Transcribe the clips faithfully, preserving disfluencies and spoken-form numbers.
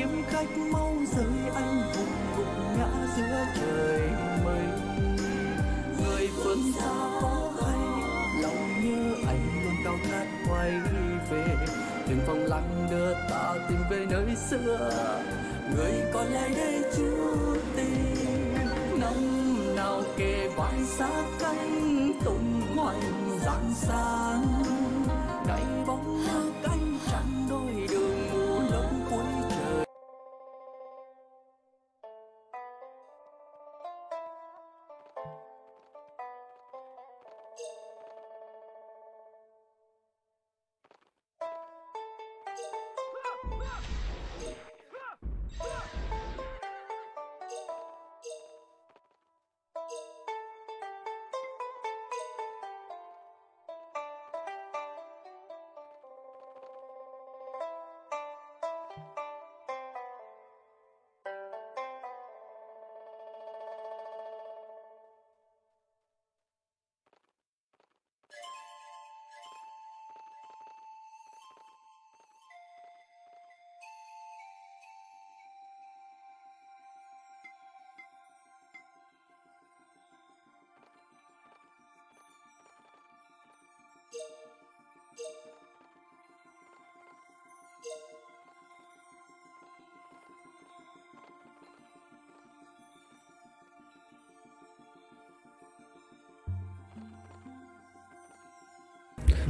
kiếm khách mau rời anh vùng gục ngã giữa trời mây. Người phương xa có hay lòng nhớ anh luôn cao khát quay về, từng vòng lặng đưa ta tìm về nơi xưa. Người có lẽ để chúa tình năm nào kề vai xa cánh tung hoành giang san đánh bóng nước cánh trắng đôi đường mù lấp cuối trời.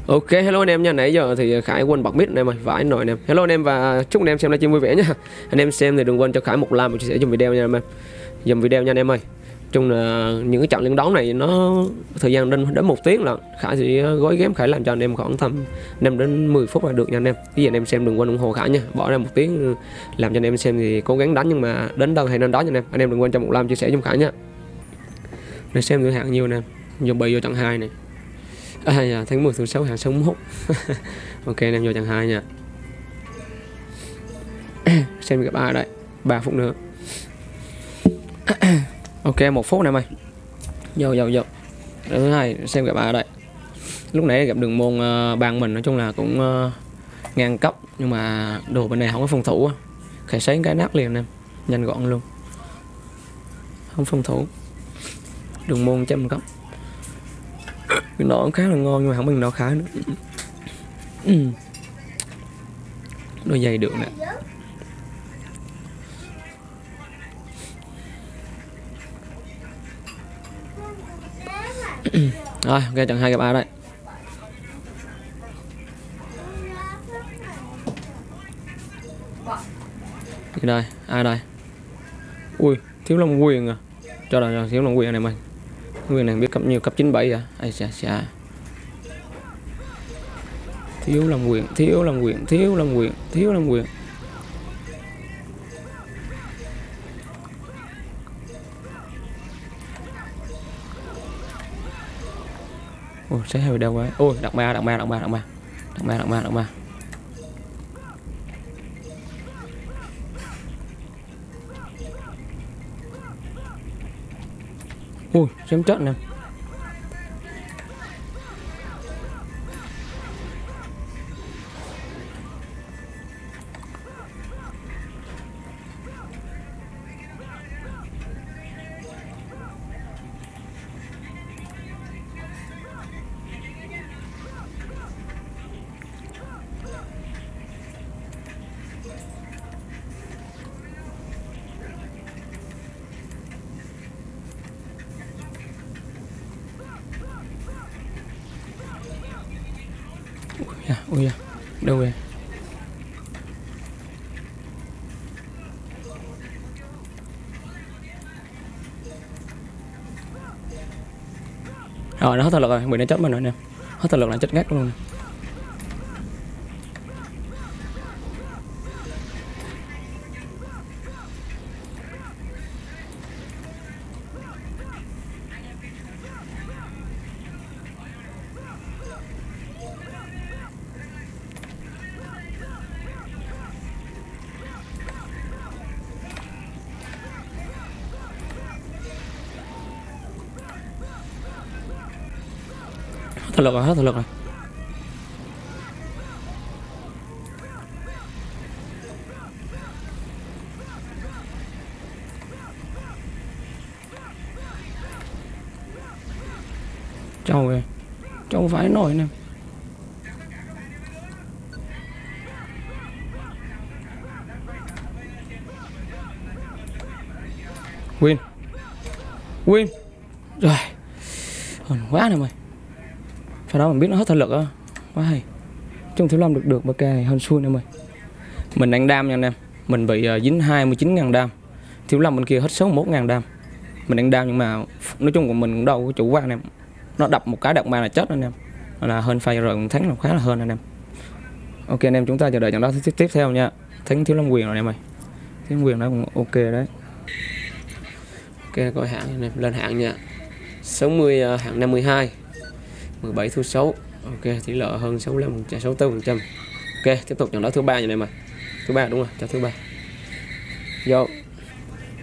Ok, hello anh em nha. Nãy giờ thì Khải quên bật mic anh em ơi, vãi nồi anh em. Hello anh em và chúc anh em xem livestream vui vẻ nha. Anh em xem thì đừng quên cho Khải một like và chia sẻ dùm video nha anh em. Dùm video nha anh em ơi. Chung là những cái trận liên đấu này nó thời gian đến đến một tiếng là Khải sẽ gói ghém, Khải làm cho anh em khoảng tầm năm đến mười phút là được nha anh em. Cái gì anh em xem đừng quên ủng hộ Khải nha. Bỏ ra một tiếng làm cho anh em xem thì cố gắng đánh, nhưng mà đến đâu hay nên đó nha anh em. Anh em đừng quên cho một like chia sẻ dùm Khải nha. Để xem thử hạng nhiều nè. Giờ bị vô trận hai này. À, dạ, tháng mười, tháng sáu, hàng sáu mươi mốt. Ok, anh em vô trận hai nha. Xem gặp ai đấy. ba phút nữa. Ok, một phút này mày. Vô vô vô. Thứ hai xem gặp ai đây. Lúc nãy gặp Đường Môn uh, bạn mình, nói chung là cũng uh, ngang cấp, nhưng mà đồ bên này không có phòng thủ á. Khải sấy cái nát liền em. Nhanh gọn luôn. Không phòng thủ. Đường Môn trăm cấp. Mình nó cũng khá là ngon, nhưng mà không mình nó khá nữa. Đôi giày được nè. Rồi, ok, trận hai gặp ai đây. Cái đây, ai đây? Ui, Thiếu Lâm Quyền à. Cho đời, Thiếu Lâm Quyền này mình. Quyền này biết cấp nhiều, cấp chín mươi bảy à. Ai xa xa. Thiếu Lâm Quyền, Thiếu Lâm Quyền, Thiếu Lâm Quyền, Thiếu Lâm Quyền. Ôi, sẽ hơi đau quá. Ôi, đặt ma, đặt ma, đặt ma, đặt ma. Đặt ma, đặt ma, đặt ma. Ui, xem chết nè. Ui da, đâu vậy? Rồi, nó hết thời lực rồi, mình đã chết mình rồi nè. Hết thời lực là chết ngắt luôn nè. Hết lực rồi, hết lực rồi. Trời ơi, cháu vãi nổi này. Win. Win. Rồi. Hồn quá nè mày. Phải đó mình biết nó hết thể lực á. Quá hay. Trong Thiếu Lâm được được ba ca này hơn xui nè mày. Mình ăn đam nha anh em. Mình bị dính hai mươi chín nghìn đam. Thiếu Lâm bên kia hết sáu mươi mốt nghìn đam. Mình đang đau nhưng mà nói chung của mình cũng đâu có chủ quan anh em. Nó đập một cái đập ma là chết anh em. Là hơn phay rồi, thắng là khá là hơn anh em. Ok anh em, chúng ta chờ đợi trận đấu tiếp tiếp theo nha. Thắng Thiếu Lâm Quyền rồi anh em ơi. Thiếu Lâm Quyền nó cũng ok đấy. Ok coi hạng anh em, lên hạng nha. sáu mươi hạng năm mươi hai. mười bảy thua sáu. Ok, tỷ lệ hơn sáu mươi lăm, sáu mươi tư phần trăm. Ok, tiếp tục trận đấu thứ ba nha anh em ơi. Thứ ba đúng rồi, trận thứ ba. Vô.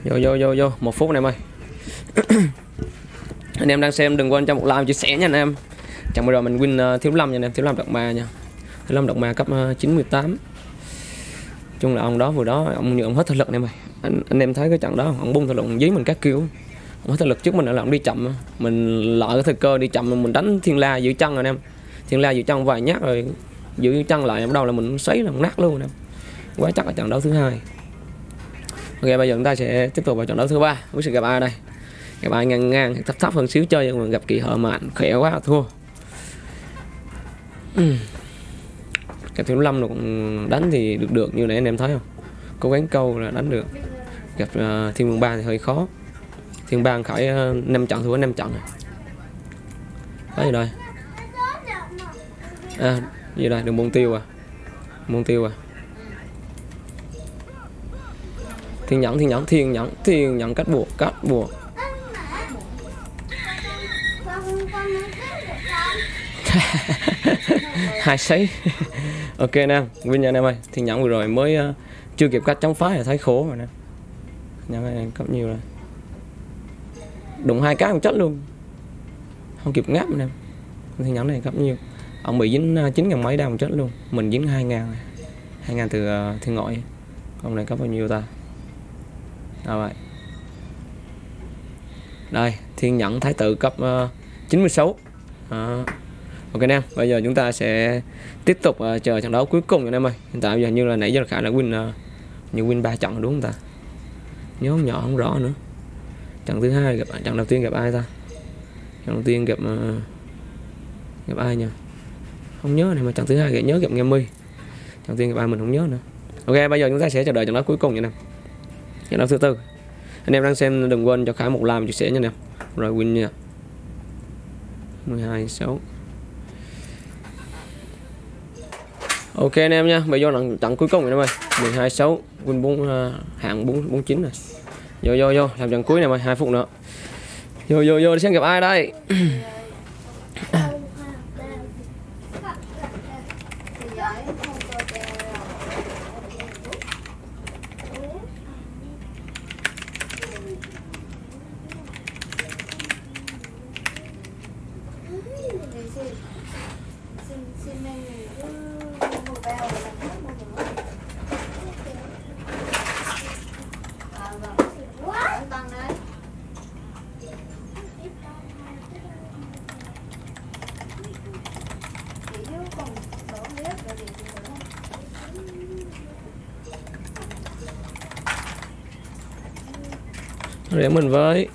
Vô vô vô vô, một phút anh em ơi. Anh em đang xem đừng quên cho một like chia sẻ nha anh em. Chẳng bây giờ mình win uh, Thiếu Lâm nha anh em, Thiếu Lâm Đạt Ma nha. Thiếu Lâm Đạt Ma cấp uh, chín mươi tám. Chung là ông đó vừa đó ông như ông hết thể lực anh em ơi. Anh, anh em thấy cái trận đó ông bung thể lực dí mình các kiểu. Ông hết thể lực trước mình là ông đi chậm, mình lợi cái thời cơ đi chậm mình đánh thiên la giữ chân rồi anh em. Thiên la giữ chân vài nhát rồi giữ chân lại bắt đầu là mình xoáy là nát luôn anh em. Quá chắc ở trận đấu thứ hai. Ok bây giờ chúng ta sẽ tiếp tục vào trận đấu thứ ba với sự gặp ai đây. Gặp ai ngang ngang thấp thấp hơn xíu chơi nhưng mà gặp kỳ hợ mạnh khỏe quá thua. Gặp Thiếu Lâm được đánh thì được được như nãy anh em thấy không? Cố gắng câu là đánh được. Gặp uh, Thiên Vương Ba thì hơi khó. Thiên Bang khởi uh, năm trận thua năm trận này. Đấy gì đây? À, gì đây? Đường Môn Tiêu à? Môn Tiêu à? Thiên Nhẫn, Thiên Nhẫn, Thiên Nhẫn, Thiên Nhẫn cách buộc, cách buộc. Hai sấy. Ok nam, win nha anh em ơi. Thiên Nhẫn vừa rồi mới uh, chưa kịp cách chống phá là thấy khổ rồi nè. Nhẫn này cấp nhiều rồi. Đụng hai cái không chết luôn. Không kịp ngáp anh em. Thiên Nhẫn này cấp nhiều. Ông bị dính uh, chín nghìn mấy đau không chết luôn. Mình dính hai nghìn. hai nghìn từ uh, Thiên Ngọi. Ông này cấp bao nhiêu ta? Đâu vậy? Đây, Thiên Nhẫn Thái Tử cấp uh, chín mươi sáu. À. Ok anh em, bây giờ chúng ta sẽ tiếp tục uh, chờ trận đấu cuối cùng anh em ơi. Hiện tại giờ như là nãy giờ Khải là win uh, như win ba trận đúng không ta? Nhớ không nhỏ không rõ nữa. Trận thứ hai gặp trận đầu tiên gặp ai ta? Trận đầu tiên gặp uh, gặp ai nhỉ? Không nhớ này mà trận thứ hai gặp nhớ gặp Gammy. Trận đầu tiên gặp ai mình không nhớ nữa. Ok, bây giờ chúng ta sẽ chờ đợi trận đấu cuối cùng nha anh em. Trận đấu thứ tư. Anh em đang xem đừng quên cho Khải một like chia sẻ nha anh em. Rồi win nha. mười hai sáu. Ok anh em nha, bây giờ là trận cuối cùng rồi em ơi. mười hai sáu, win bốn uh, hạng bốn bốn chín này. Vô vô vô, làm trận cuối này mày, hai phút nữa. Vô vô vô, đi xem gặp ai đây. Để mình với.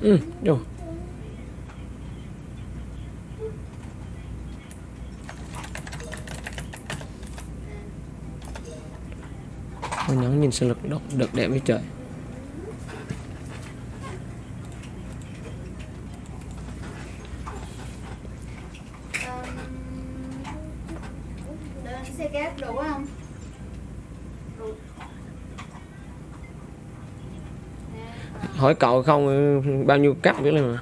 Ừ, vô. Con nhắn nhìn sinh lực độc được đẹp với trời. Hỏi cậu không bao nhiêu cắt biết luôn mà.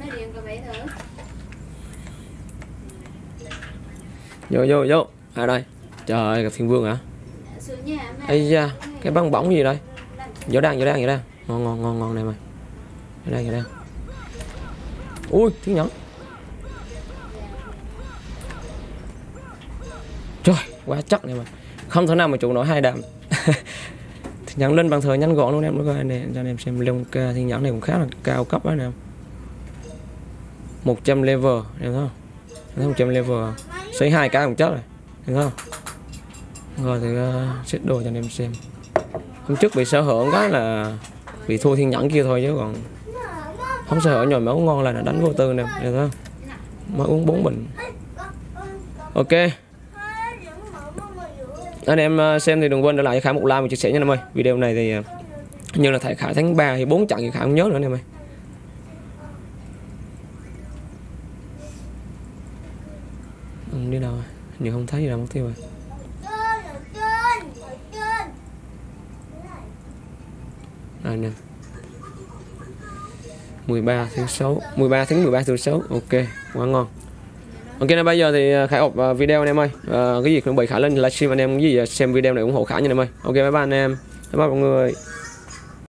Mấy điều cậu vẽ thử. Vô vô vô. À đây. Trời ơi, gặp Thiên Vương hả? Ây da, cái băng bổng gì đây? Vỗ đang, vỗ đang, vỗ đang. Ngon ngon ngon ngon này mày. Vỗ đang, vỗ đang. Ui, tiếng nhẫn. Trời, quá chắc này mày. Không thể nào mà trụ nổi hai đạm. Nhẫn lên bằng thời nhanh gọn luôn em, để coi anh em, cho anh em xem lông thiên nhẫn này cũng khá là cao cấp đấy anh em. một trăm level em thấy không? Em thấy một trăm level. Xoay hai cái cũng chết rồi. Em thấy không? Rồi thì uh, xếp đồ cho anh em xem. Hôm trước bị sở hưởng cái là bị thua thiên nhẫn kia thôi chứ còn không sở hưởng nhồi máu ngon là đánh vô tư nè, em thấy không? Mới uống bốn bình. Ok. Anh em xem thì đừng quên để lại cho Khải một like và chia sẻ nha em ơi. Video này thì như là thầy Khải tháng ba thì bốn trận thì Khải không nhớ nữa em ơi. Không đi đâu, nhưng không thấy gì đâu mất tiêu rồi. Đây nè. mười ba tháng sáu, mười ba tháng mười ba tháng sáu. Ok, quá ngon. Ok, nên bây giờ thì Khải ốp video anh em ơi. À, cái gì cũng bị Khải lên livestream anh em, cái gì xem video này ủng hộ Khải nha anh em ơi. Ok, bye bye anh em. Bye bye mọi người.